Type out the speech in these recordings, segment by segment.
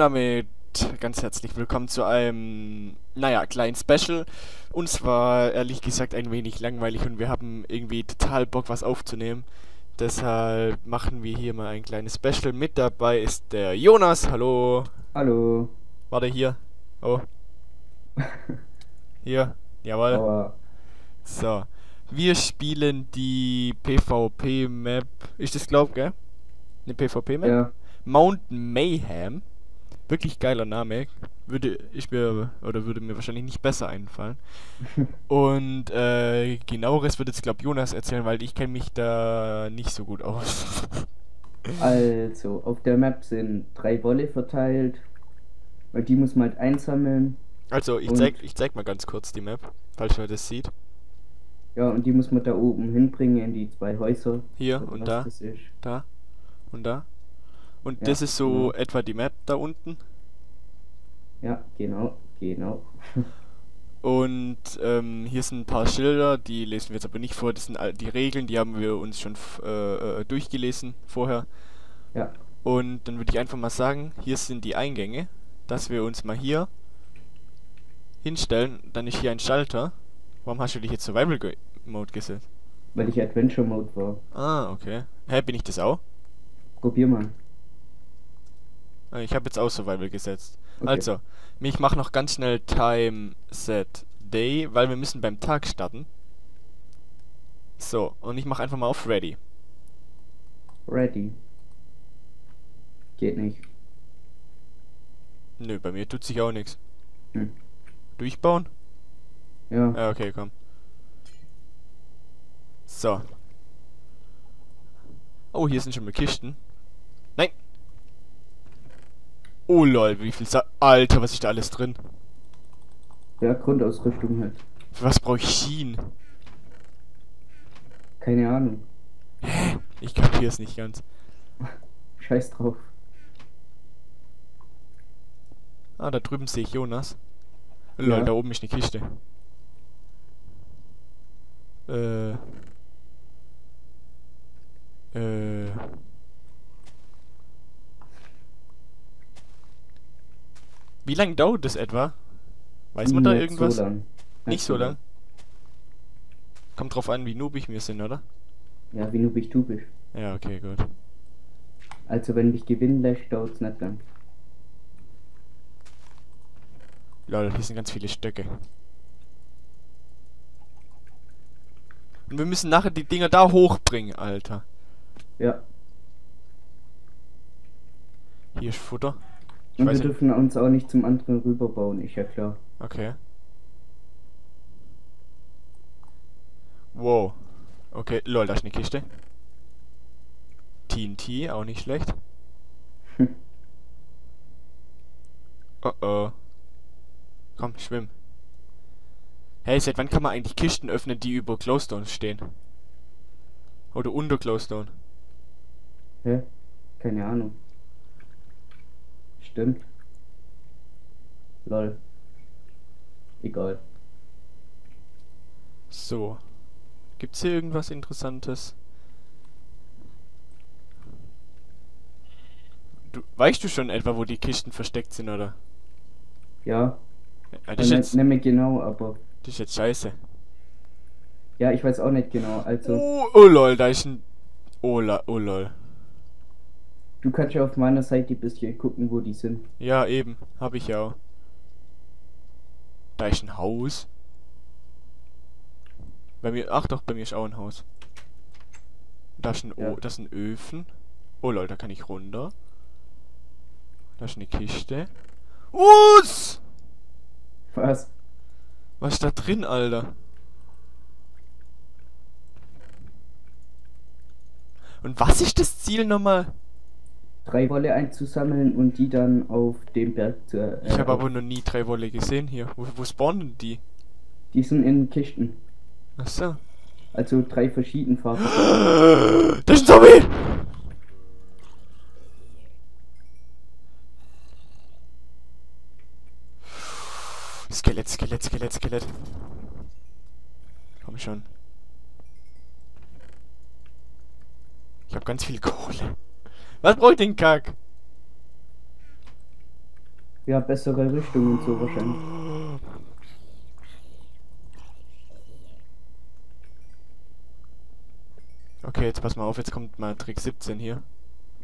Und damit ganz herzlich willkommen zu einem, naja, kleinen Special. Und zwar, ehrlich gesagt, ein wenig langweilig und wir haben irgendwie total Bock, was aufzunehmen. Deshalb machen wir hier mal ein kleines Special. Mit dabei ist der Jonas, hallo. Hallo. Warte, hier. Oh. Hier, jawohl. Aua. So, wir spielen die PvP-Map, ist das glaub, gell? Eine PvP-Map? Ja. Mount Mayhem. Wirklich geiler Name, würde mir wahrscheinlich nicht besser einfallen. Und genaueres wird jetzt glaube Jonas erzählen, weil ich kenne mich da nicht so gut aus. Also, auf der Map sind 3 Wolle verteilt, weil die muss man halt einsammeln. Also, ich zeig mal ganz kurz die Map, falls man das sieht. Ja, und die muss man da oben hinbringen in die 2 Häuser. Hier und da, da und da. Und ja, das ist so etwa die Map da unten. Ja, genau. Und hier sind ein paar Schilder, die lesen wir jetzt aber nicht vor. Das sind die Regeln, die haben wir uns schon durchgelesen vorher. Ja. Und dann würde ich einfach mal sagen, hier sind die Eingänge, dass wir uns mal hier hinstellen. Dann ist hier ein Schalter. Warum hast du dich jetzt Survival Mode gesetzt? Weil ich Adventure Mode war. Ah, okay. Hä, bin ich das auch? Probier mal. Ich habe jetzt auch Survival gesetzt. Okay. Also, ich mache noch ganz schnell Time Set Day, weil wir müssen beim Tag starten. So, und ich mache einfach mal auf Ready. Ready. Geht nicht. Nö, bei mir tut sich auch nichts. Hm. Durchbauen? Ja. Ja, okay, komm. So. Oh, hier sind schon mal Kisten. Nein! Oh lol, wie viel Alter, was ist da alles drin? Ja, Grundausrüstung halt. Für was brauche ich Schienen? Keine Ahnung. Hä? Ich kapiere es nicht ganz. Scheiß drauf. Ah, da drüben sehe ich Jonas. Lol, ja. Da oben ist eine Kiste. Wie lange dauert das etwa? Weiß man da irgendwas? So lang. Nicht so lang. Kommt drauf an, wie noobig wir sind, oder? Ja, wie noobig du bist. Ja, okay, gut. Also, wenn ich gewinnen lässt, dauert's nicht lang. Lol, hier sind ganz viele Stöcke. Und wir müssen nachher die Dinger da hochbringen, Alter. Ja. Hier ist Futter. Und wir dürfen uns auch nicht zum anderen rüberbauen, ist ja klar. Okay. Wow. Okay, lol, da ist eine Kiste. TNT, auch nicht schlecht. Hm. Oh oh. Komm, schwimm. Hey, seit wann kann man eigentlich Kisten öffnen, die über Glowstones stehen? Oder unter Glowstone? Hä? Keine Ahnung. Stimmt. Lol. Egal. So. Gibt's hier irgendwas Interessantes? Weißt du schon etwa, wo die Kisten versteckt sind, oder? Ja. Das ist nicht genau, aber... Das ist jetzt scheiße. Ja, ich weiß auch nicht genau, also... Oh lol, da ist ein... Oh lol. Du kannst ja auf meiner Seite ein bisschen gucken, wo die sind. Ja, eben. Hab ich ja auch. Da ist ein Haus. Bei mir... Ach doch, bei mir ist auch ein Haus. Da ist ein... Ja. Das sind Öfen. Oh lol, da kann ich runter. Da ist eine Kiste. Uss! Was? Was ist da drin, Alter? Und was ist das Ziel nochmal? 3 Wolle einzusammeln und die dann auf dem Berg zu... ich habe aber noch nie 3 Wolle gesehen hier. Wo spawnen die? Die sind in Kisten. Ach so. Also 3 verschiedene Farben. Das ist ein Zombie! Skelett. Komm schon. Ich habe ganz viel Kohle. Was brauche ich denn, Kack? Ja, bessere Richtung und so wahrscheinlich. Okay, jetzt pass mal auf, jetzt kommt mal Trick 17 hier.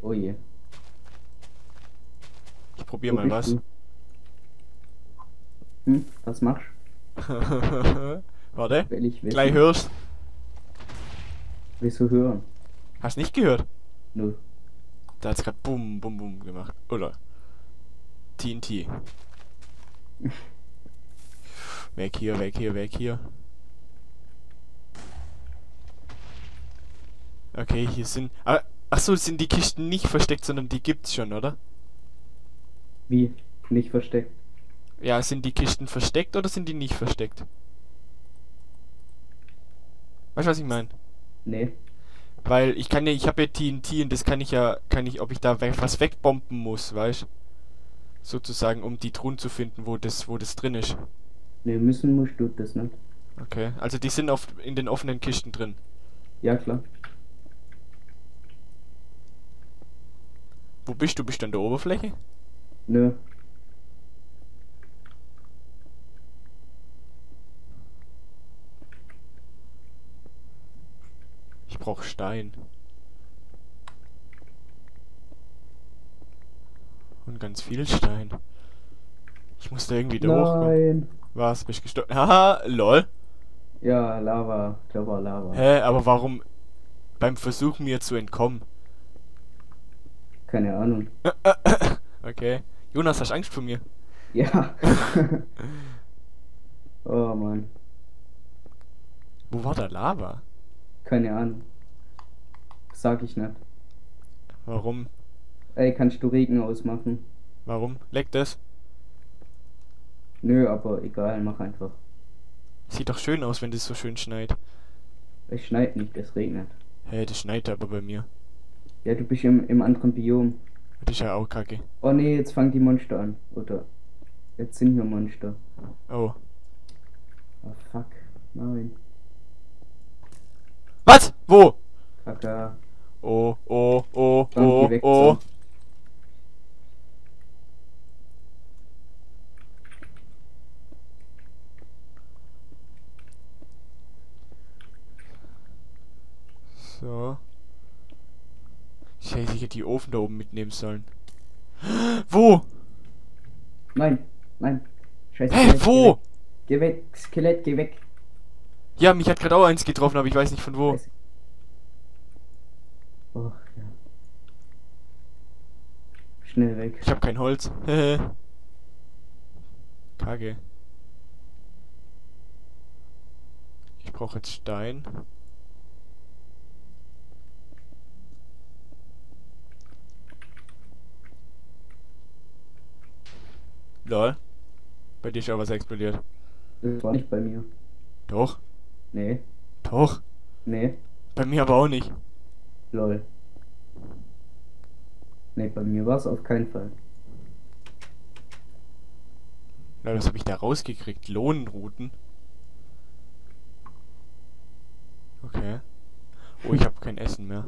Oh je. Ich probier mal was. Du? Hm, was machst du? Warte, gleich hörst. Willst du hören? Hast nicht gehört? Nö. Da hat's grad Bum, Bum, Bum gemacht. Oder? TNT. Weg hier, weg hier, weg hier. Okay, hier sind... Achso, sind die Kisten nicht versteckt, sondern die gibt's schon, oder? Wie? Nicht versteckt? Ja, sind die Kisten versteckt oder sind die nicht versteckt? Weißt du, was ich meine? Nee. Weil ich kann ja, ich habe ja TNT und das kann ich, ob ich da was wegbomben muss, weißt du? Sozusagen, um die Truhen zu finden, wo das drin ist. Ne, müssen musst du das nicht. Okay, also die sind oft in den offenen Kisten drin. Ja, klar. Wo bist du? Bist du an der Oberfläche? Nö. Ich brauch Stein. Und ganz viel Stein. Ich muss da irgendwie da hochkommen. Was? Bist du gestorben? Haha, lol. Ja, Lava. Clever Lava. Hä, aber warum? Beim Versuch mir zu entkommen. Keine Ahnung. Okay. Jonas, hast du Angst vor mir? Ja. Oh Mann. Wo war da Lava? Keine Ahnung. Sag ich nicht. Warum? Ey, kannst du Regen ausmachen? Warum? Leckt es? Nö, aber egal, mach einfach. Sieht doch schön aus, wenn das so schön schneit. Es schneit nicht, es regnet. Hä, hey, das schneit aber bei mir. Ja, du bist im anderen Biom. Das ist ja auch kacke. Oh ne, jetzt fangen die Monster an. Oder? Jetzt sind wir Monster. Oh. Oh fuck. Nein. Was? Wo? Kacke. Oh, oh, oh, oh, oh. So. Ich hätte die Ofen da oben mitnehmen sollen. Wo? Nein, nein. Scheiße. Hä, hey, wo? Geh weg, Skelett, geh weg. Ja, mich hat gerade auch eins getroffen, aber ich weiß nicht von wo. Scheiße. Oh, ja. Schnell weg. Ich hab kein Holz. Kacke. Ich brauche jetzt Stein. Lol. Bei dir ist auch was explodiert. Das war nicht bei mir. Doch? Nee. Doch? Nee. Bei mir aber auch nicht. Lol. Nee, bei mir war es auf keinen Fall. Lol, was habe ich da rausgekriegt? Lohnenrouten? Okay. Oh, ich habe kein Essen mehr.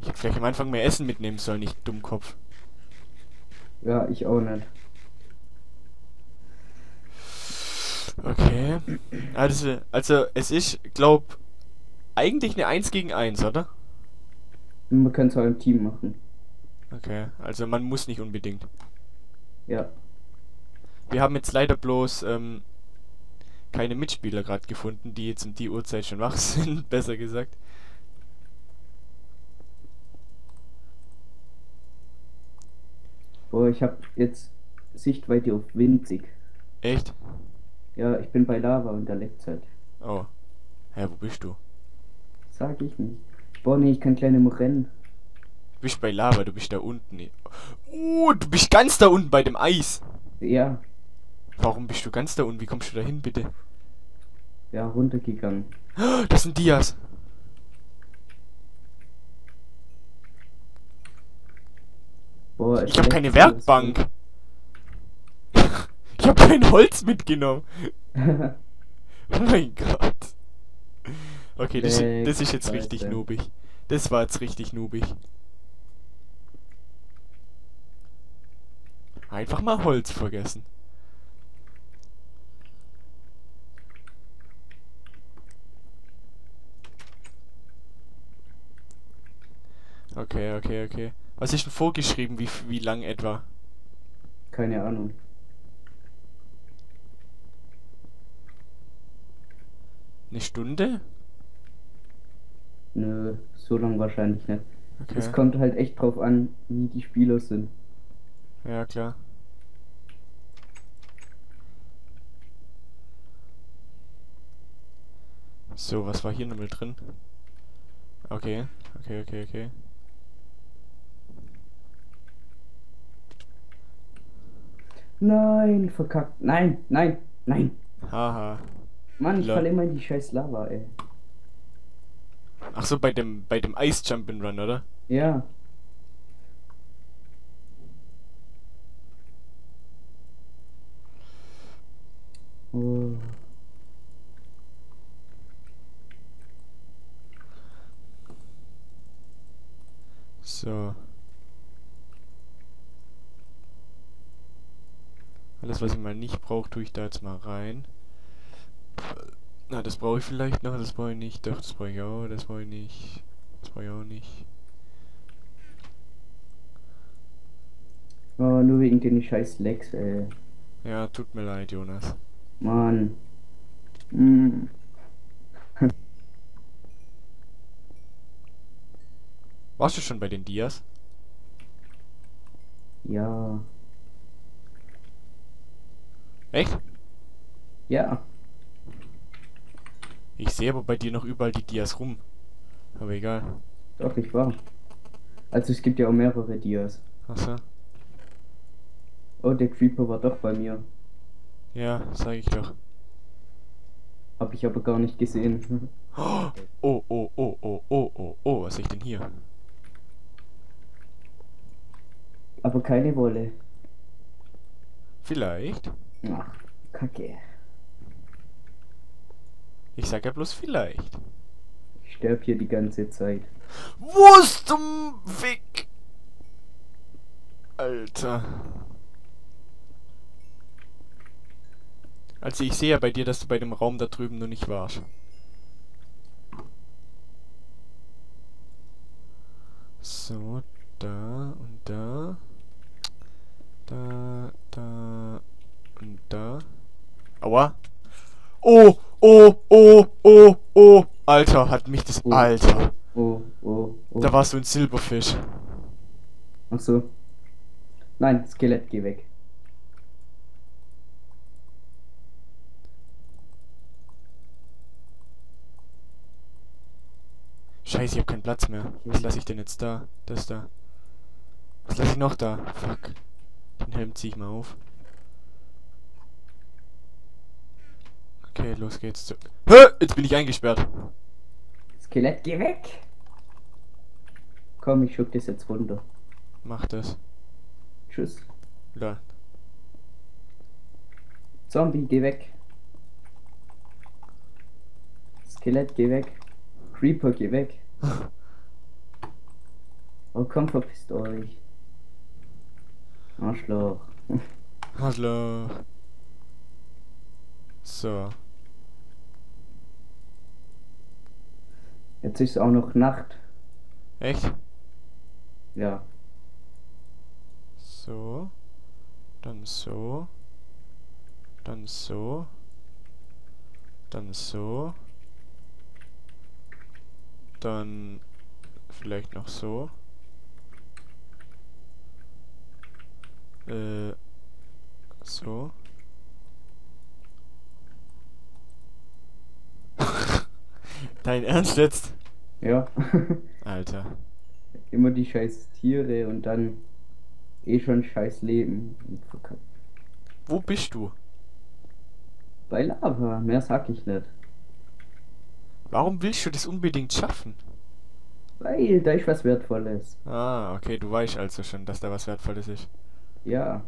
Ich hätte vielleicht am Anfang mehr Essen mitnehmen sollen, nicht Dummkopf. Ja, ich auch nicht. Okay. Also es ist, glaub, eigentlich eine 1 gegen 1, oder? Man kann es halt im Team machen. Okay, also man muss nicht unbedingt. Ja. Wir haben jetzt leider bloß keine Mitspieler gerade gefunden, die jetzt um die Uhrzeit schon wach sind, besser gesagt. Boah, ich habe jetzt Sichtweite auf winzig. Echt? Ja, ich bin bei Lava und da leckt's halt. Oh. Hä, wo bist du? Sag ich nicht. Boah, nee, ich kann kleine rennen. Du bist bei Lava, du bist da unten. Oh, du bist ganz da unten bei dem Eis. Ja. Warum bist du ganz da unten? Wie kommst du da hin, bitte? Ja, runtergegangen. Das sind Dias. Boah, ich hab keine Werkbank. Ich hab kein Holz mitgenommen. Oh mein Gott. Okay, das ist jetzt richtig noobig. Das war jetzt richtig noobig. Einfach mal Holz vergessen. Okay. Was ist denn vorgeschrieben, wie lang etwa? Keine Ahnung. Eine Stunde? Nö, so lang wahrscheinlich nicht. Okay. Es kommt halt echt drauf an, wie die Spieler sind. Ja, klar. So, was war hier nochmal drin? Okay. Nein, verkackt. Nein. Haha. Mann, ich falle immer in die scheiß Lava, ey. Ach so, bei dem Ice Jumpin' Run, oder? Ja. Oh. So. Alles, was ich mal nicht brauche, tue ich da jetzt mal rein. Na, das brauche ich vielleicht noch, das brauche ich nicht. Doch, das brauche ich auch, das brauche ich nicht. Das brauche ich auch nicht. Oh, nur wegen den scheiß Lags, ey. Ja, tut mir leid, Jonas. Mann. Mm. Warst du schon bei den Dias? Ja. Echt? Ja. Ich sehe aber bei dir noch überall die Dias rum. Aber egal. Doch, ich war. Also es gibt ja auch mehrere Dias. Achso. Oh, der Creeper war doch bei mir. Ja, sag ich doch. Hab ich aber gar nicht gesehen. Oh, was ich denn hier? Aber keine Wolle. Vielleicht? Ach, kacke. Ich sag ja bloß vielleicht. Ich sterb hier die ganze Zeit. Wo ist zum Fick? Alter. Also ich sehe ja bei dir, dass du bei dem Raum da drüben noch nicht warst. So, da und da. Da, da und da. Aua. Oh. Alter, hat mich das... Alter. Oh. Da warst du ein Silberfisch. Ach so. Nein, Skelett, geh weg. Scheiße, ich hab keinen Platz mehr. Was lasse ich denn jetzt da? Das da. Was lasse ich noch da? Fuck. Den Helm zieh ich mal auf. Okay, los geht's. Hä? Jetzt bin ich eingesperrt. Skelett, geh weg! Komm, ich schuck das jetzt runter. Mach das. Tschüss. Da. Zombie, geh weg. Skelett, geh weg. Creeper, geh weg. Oh komm, verpisst euch. Arschloch. Arschloch. So. Jetzt ist auch noch Nacht. Echt? Ja. So. Dann so. Dann so. Dann so. Dann vielleicht noch so. So. Dein Ernst jetzt? Ja. Alter. Immer die scheiß Tiere und dann eh schon scheiß Leben. Wo bist du? Bei Lava, mehr sag ich nicht. Warum willst du das unbedingt schaffen? Weil da ist was Wertvolles. Ah, okay, du weißt also schon, dass da was Wertvolles ist. Ja.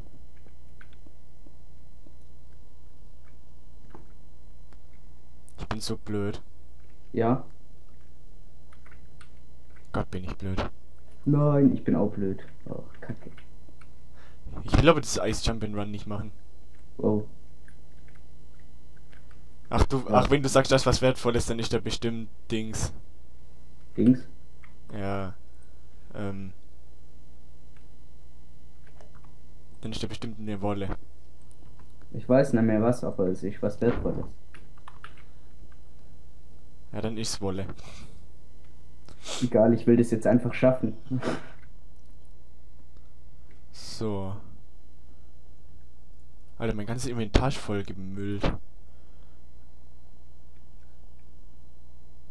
Ich bin so blöd. Ja. Gott, bin ich blöd. Nein, ich bin auch blöd. Oh, kacke. Ich will aber das Eis Jump and Run nicht machen. Oh. Ach du, ja. Ach, wenn du sagst, das ist was Wertvolles, dann ist da bestimmt Dings. Dings? Ja. Dann ist da bestimmt eine Wolle. Ich weiß nicht mehr was, aber es ist was Wertvolles. Ja, dann ist Wolle. Egal, ich will das jetzt einfach schaffen. So. Alter, mein ganzes Inventar ist voll gemüllt.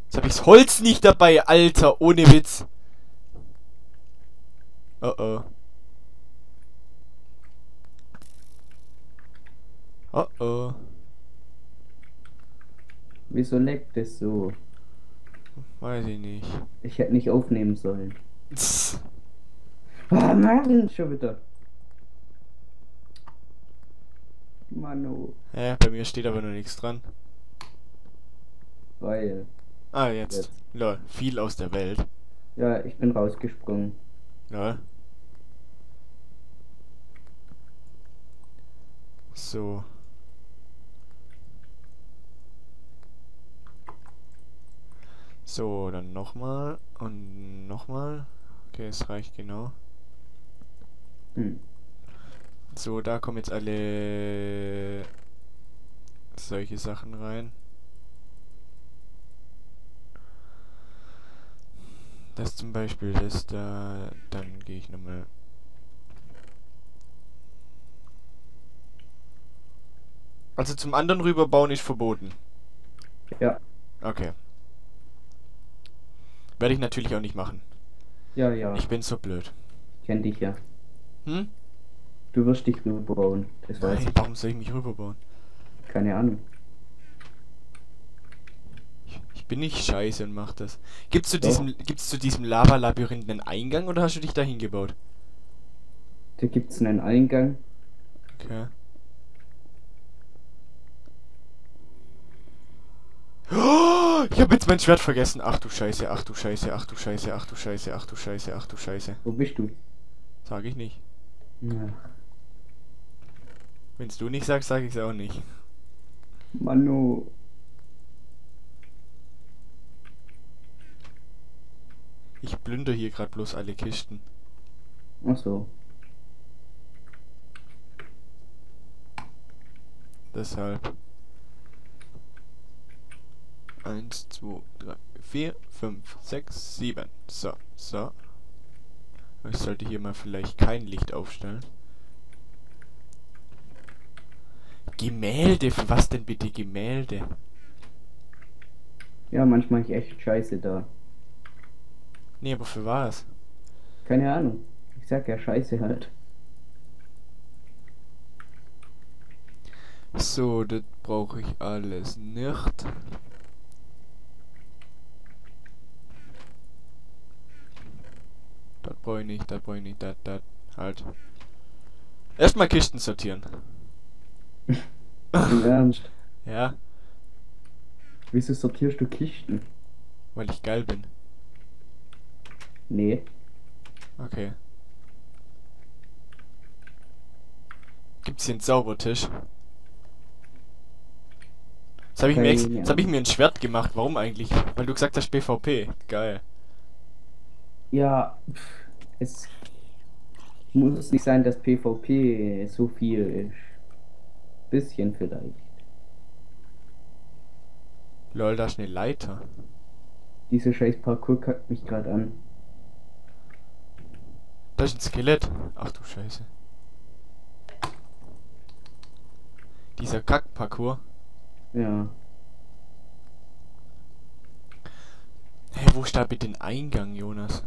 Jetzt hab ich's Holz nicht dabei, Alter, ohne Witz. Oh oh. Oh oh. Wieso leckt es so? Weiß ich nicht. Ich hätte nicht aufnehmen sollen. Ah, Mann, schon wieder. Manu. Ja, bei mir steht aber noch nichts dran. Weil. Ah, jetzt. Lol, viel aus der Welt. Ja, ich bin rausgesprungen. Lol. So. So, dann nochmal und nochmal. Okay, es reicht genau. Hm. So, da kommen jetzt alle solche Sachen rein. Das zum Beispiel, das da, dann gehe ich nochmal. Also zum anderen rüberbauen ist verboten. Ja. Okay. Werde ich natürlich auch nicht machen. Ja, ja. Ich bin so blöd. Kenn dich ja. Hm? Du wirst dich rüberbauen. Das weiß ich. Warum soll ich mich rüberbauen? Keine Ahnung. Ich bin nicht scheiße und mach das. Gibt's zu diesem Lava-Labyrinth einen Eingang oder hast du dich dahin gebaut? Da gibt's einen Eingang. Okay. Ich hab jetzt mein Schwert vergessen. Ach du Scheiße, ach du Scheiße, ach du Scheiße, ach du Scheiße, ach du Scheiße, ach du Scheiße. Wo bist du? Sag ich nicht. Ja. Wenn's du nicht sagst, sag ich's auch nicht. Manu. Ich plündere hier gerade bloß alle Kisten. Ach so. Deshalb. 1, 2, 3, 4, 5, 6, 7. So, so. Ich sollte hier mal vielleicht kein Licht aufstellen. Gemälde, für was denn bitte Gemälde? Ja, manchmal ich echt scheiße da. Nee, aber für was? Keine Ahnung. Ich sag ja scheiße halt. So, das brauche ich alles nicht. Das brauche ich nicht, das brauche ich nicht, das, halt. Erstmal Kisten sortieren. Im Ernst? Ja. Wieso sortierst du Kisten? Weil ich geil bin. Nee. Okay. Gibt's hier einen Zaubertisch? Jetzt hab ich mir ein Schwert gemacht. Warum eigentlich? Weil du gesagt hast PvP. Geil. Ja, es muss nicht sein, dass PvP so viel ist. Bisschen vielleicht. Lol, da ist eine Leiter. Diese scheiß Parkour kackt mich gerade an. Da ist ein Skelett. Ach du Scheiße. Dieser Kack-Parkour. Ja. Hey, wo ist da bitte den Eingang, Jonas?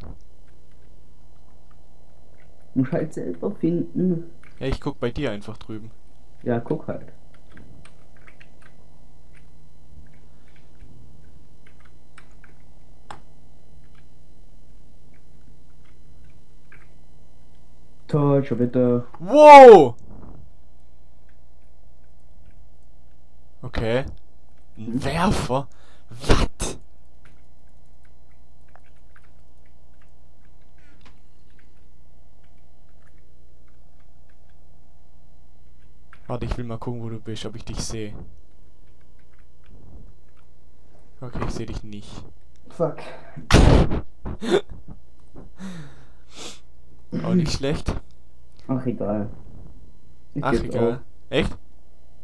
Du musst halt selber finden. Ja, ich guck bei dir einfach drüben. Ja, guck halt. Toll, schon bitte. Wow! Okay. Ein Werfer? Was? Warte, ich will mal gucken, wo du bist, ob ich dich sehe. Okay, ich sehe dich nicht. Fuck. Auch nicht schlecht. Ach, egal. Ach, egal. Auf. Echt?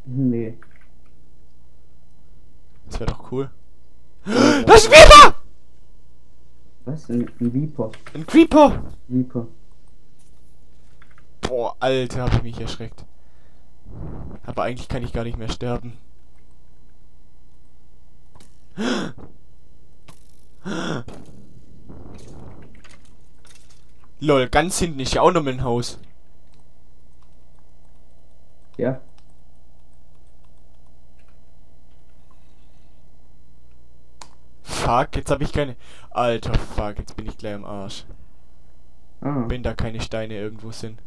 Nee. Das wäre doch cool. Das ist Creeper! Was? Ein Creeper. Ein Creeper! Creeper. Boah, Alter, hab ich mich erschreckt. Aber eigentlich kann ich gar nicht mehr sterben. Lol, ganz hinten ist ja auch noch ein Haus. Ja. Fuck, jetzt habe ich keine... Alter, fuck, jetzt bin ich gleich am Arsch. Ah. Wenn da keine Steine irgendwo sind.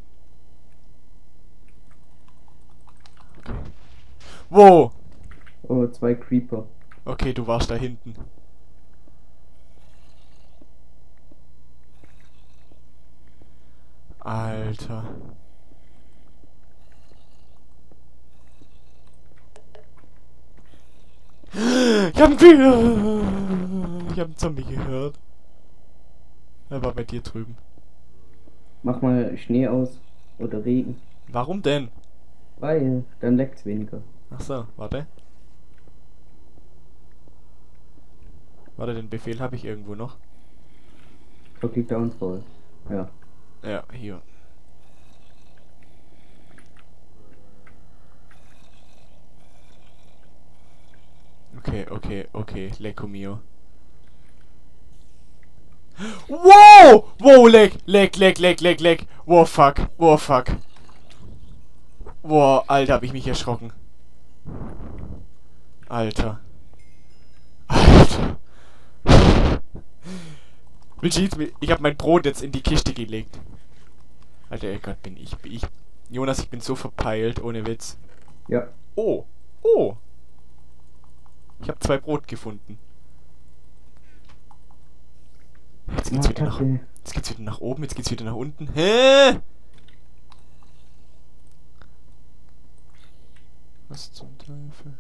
Okay. Wow! Oh, 2 Creeper. Okay, du warst da hinten. Alter. Ich hab einen Zombie gehört. Er war bei dir drüben. Mach mal Schnee aus oder Regen. Warum denn? Weil, dann leckt's weniger. Ach so, warte. Warte, den Befehl habe ich irgendwo noch. Okay, Downfall. Ja. Ja, hier. Okay, Lecco mio. Wow! Wow, leck. Wow, fuck. Wow, Alter, hab ich mich erschrocken. Alter. Ich hab mein Brot jetzt in die Kiste gelegt. Alter, oh Gott, bin ich. Jonas, ich bin so verpeilt, ohne Witz. Ja. Oh. Ich habe 2 Brot gefunden. Jetzt geht's wieder nach oben, jetzt geht's wieder nach unten. Hä? Was zum Teufel?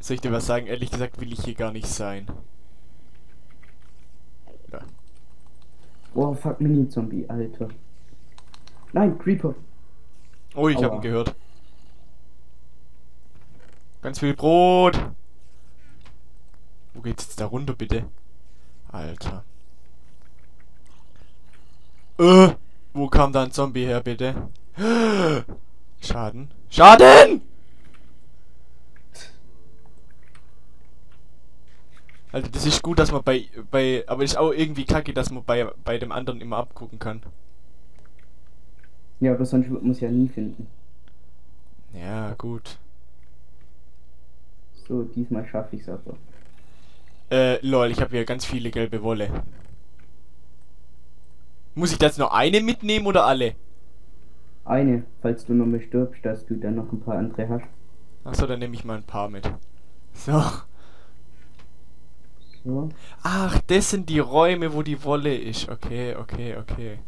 Soll ich dir was sagen? Ehrlich gesagt will ich hier gar nicht sein. Ja. Oh, fuck, Mini-Zombie, Alter. Nein, Creeper. Oh, ich hab ihn gehört. Ganz viel Brot! Wo geht's jetzt da runter, bitte? Alter. Wo kam da ein Zombie her, bitte? Schaden. Schaden! Alter, das ist gut, dass man bei... Aber ist auch irgendwie kacke, dass man bei dem anderen immer abgucken kann. Ja, aber sonst wird man es ja nie finden. Ja, gut. So, diesmal schaffe ich's aber. Lol, ich habe hier ganz viele gelbe Wolle. Muss ich da jetzt noch eine mitnehmen oder alle? Eine, falls du noch mal stirbst, dass du dann noch ein paar andere hast. Achso, dann nehme ich mal ein paar mit. So. Ach, das sind die Räume, wo die Wolle ist. Okay. Hast du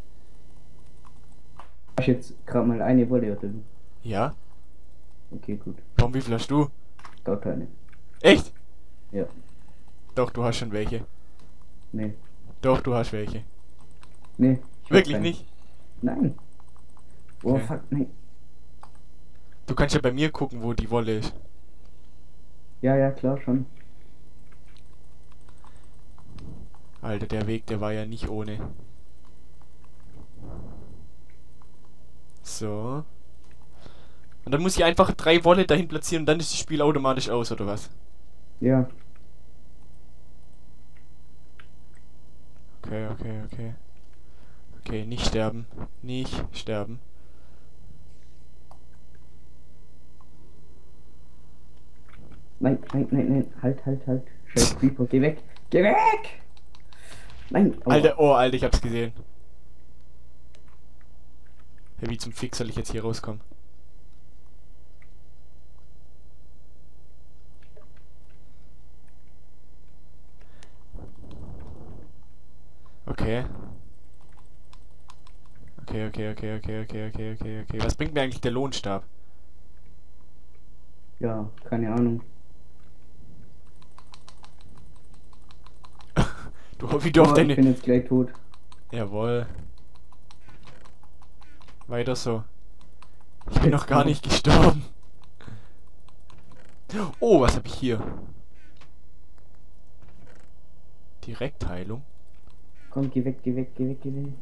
jetzt gerade mal eine Wolle oder wie? Ja. Okay, gut. Komm, wie viel hast du? Gar keine. Echt? Ja. Doch, du hast schon welche. Nee. Doch, du hast welche. Nee. Wirklich nicht? Nein. Oh, fuck, nee. Du kannst ja bei mir gucken, wo die Wolle ist. Ja, klar schon. Alter, der Weg, der war ja nicht ohne. So. Und dann muss ich einfach 3 Wolle dahin platzieren und dann ist das Spiel automatisch aus, oder was? Ja. Okay. Okay, nicht sterben. Nicht sterben. Nein. Halt. Scheiß Creeper, geh weg. Geh weg! Nein. Aua. Alter, oh, Alter, ich hab's gesehen. Hey, wie zum Fick soll ich jetzt hier rauskommen? Okay. okay. Was bringt mir eigentlich der Lohnstab? Ja, keine Ahnung. Du, wie du auf deine... Ich bin jetzt gleich tot. Jawohl. Weiter so. Ich bin noch gar nicht gestorben. Oh, was hab ich hier? Direktheilung. Komm, geh weg, geh weg, geh weg, geh weg.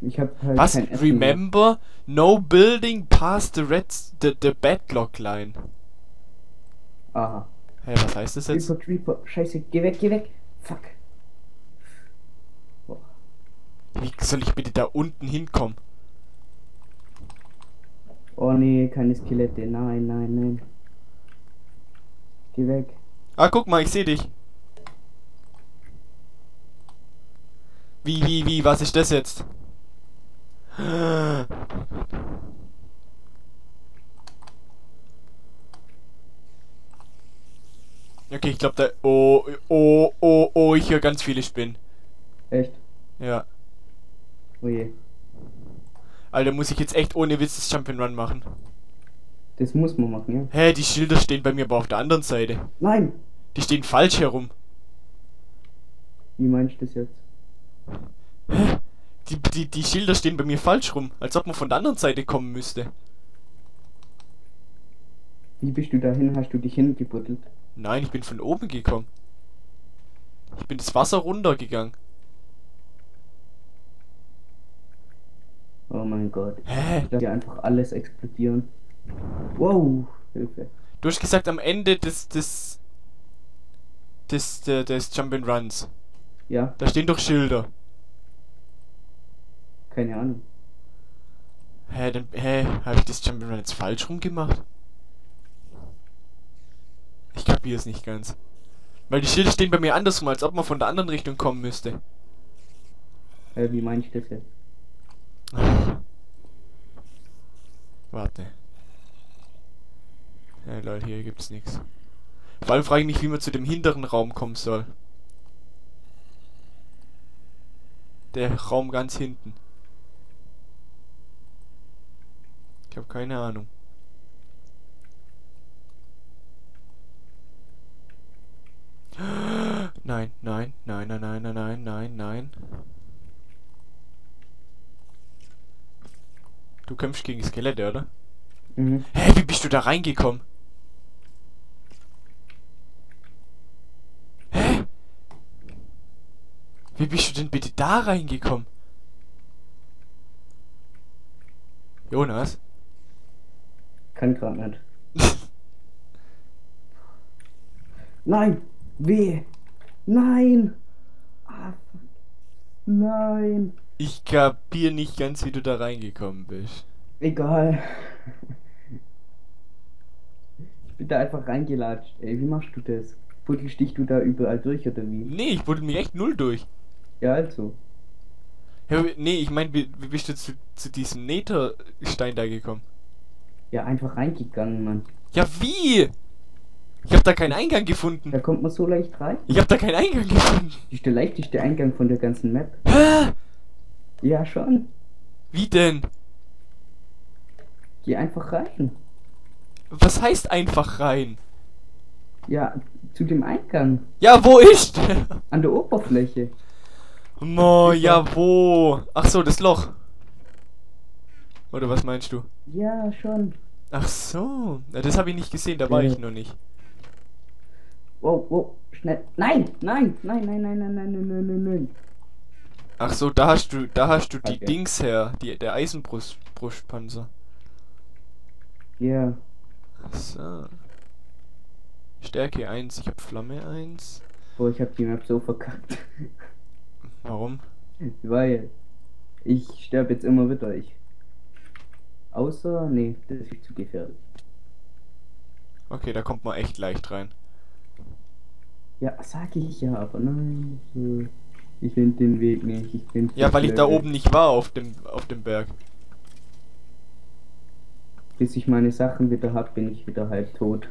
Ich hab halt was? Remember, no building past the bedlock line. Aha. Hey, was heißt das jetzt? Creeper, Creeper, scheiße, geh weg, geh weg. Fuck. Boah. Wie soll ich bitte da unten hinkommen? Oh nee, keine Skelette, nein, nein, nein. Geh weg. Ah, guck mal, ich seh dich. Wie, was ist das jetzt? Okay, ich glaube da... Oh, ich höre ganz viele Spinnen. Echt? Ja. Oh je. Alter, muss ich jetzt echt ohne Witz das Jump'n'Run machen? Das muss man machen, ja. Hä, die Schilder stehen bei mir aber auf der anderen Seite. Nein! Die stehen falsch herum. Wie meinst du das jetzt? Hä? Die Schilder stehen bei mir falsch rum, als ob man von der anderen Seite kommen müsste. Wie bist du dahin? Hast du dich hingebuddelt? Nein, ich bin von oben gekommen. Ich bin das Wasser runtergegangen. Oh mein Gott. Hä? Ich lasse dir einfach alles explodieren. Wow, Hilfe. Du hast gesagt am Ende des Jump'n'Runs. Ja. Da stehen doch Schilder. Keine Ahnung. Hä, dann, habe ich das Jump'n'Run jetzt falsch rum gemacht? Ich kapiere es nicht ganz. Weil die Schilder stehen bei mir andersrum, als ob man von der anderen Richtung kommen müsste. Wie meine ich das jetzt? Warte. Ja, Leute, hier gibt's nichts. Vor allem frage ich mich, wie man zu dem hinteren Raum kommen soll. Der Raum ganz hinten. Ich habe keine Ahnung. Nein, nein, nein, nein, nein, nein, nein, nein. Du kämpfst gegen Skelette, oder? Mhm. Hä, wie bist du da reingekommen? Hä? Wie bist du denn bitte da reingekommen? Jonas? Kann grad nicht. Nein! Weh! Nein! Ah, fuck. Nein! Ich kapier nicht ganz, wie du da reingekommen bist. Egal. Ich bin da einfach reingelatscht. Ey, wie machst du das? Buddelst dich du da überall durch oder wie? Nee, ich buddel mich echt null durch. Ja, also. Ja, nee, ich meine, wie bist du zu diesem Netherstein da gekommen? Ja, einfach reingegangen, Mann. Ja, wie? Ich hab da keinen Eingang gefunden. Da kommt man so leicht rein? Ich hab da keinen Eingang gefunden. Das ist der leichteste Eingang von der ganzen Map. Hä? Ja, schon. Wie denn? Geh einfach rein. Was heißt einfach rein? Ja, zu dem Eingang. Ja, wo ist der? An der Oberfläche. Mo, ja, wo? Ach so, das Loch. Oder was meinst du? Ja, schon. Ach so. Na, das habe ich nicht gesehen, da war ich noch nicht. Wow, wow, schnell. Nein, nein, nein, nein, nein, nein, nein, nein, nein, nein. Ach so, da hast du die Dings her, der Eisenbrustpanzer. Ja. Yeah. Ach so. Stärke 1, ich hab Flamme 1. Boah, ich hab die Map so verkackt. Warum? Weil ich sterbe jetzt immer wieder. Außer, nee, das ist zu gefährlich. Okay, da kommt man echt leicht rein. Ja, sag ich ja, aber nein. Ich finde den Weg nicht. Ich bin ja, weil ich da oben nicht war auf dem Berg. Bis ich meine Sachen wieder hab, bin ich wieder halb tot.